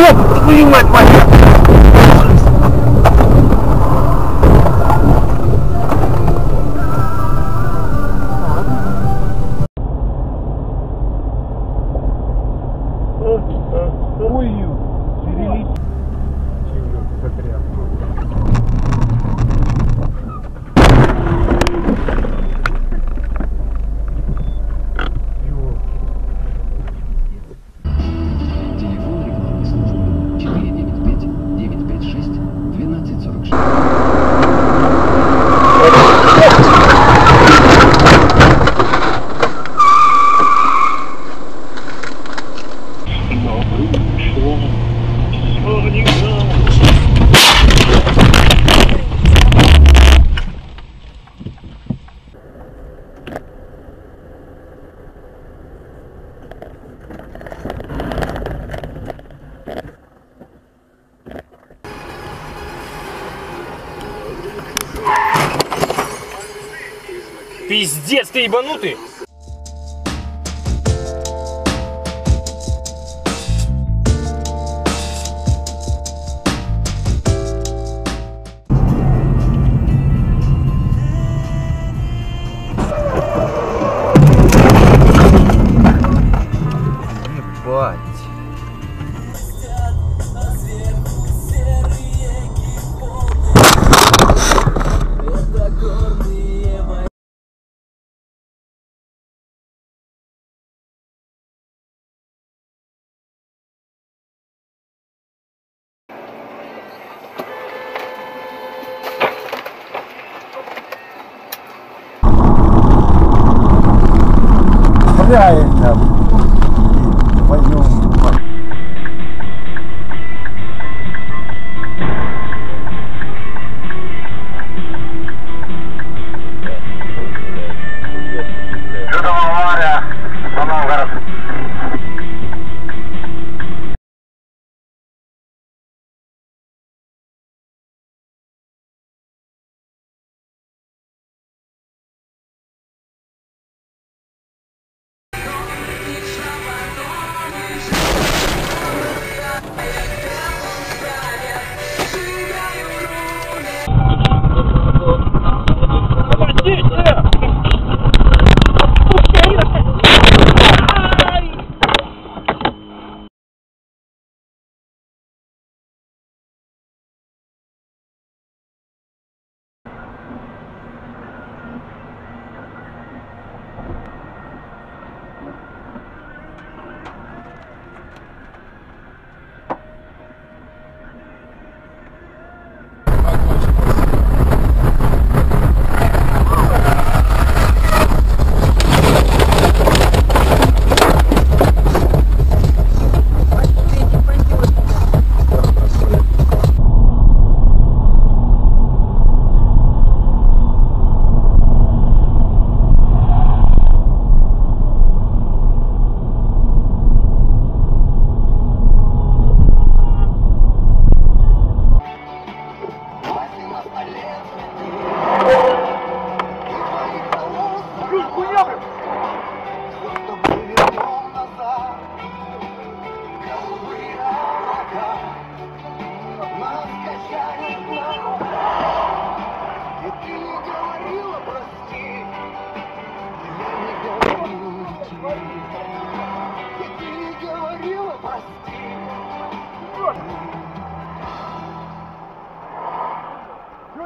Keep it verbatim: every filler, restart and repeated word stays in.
Whoa, you went right here. Пиздец, ты ебанутый! Ебать! Yeah.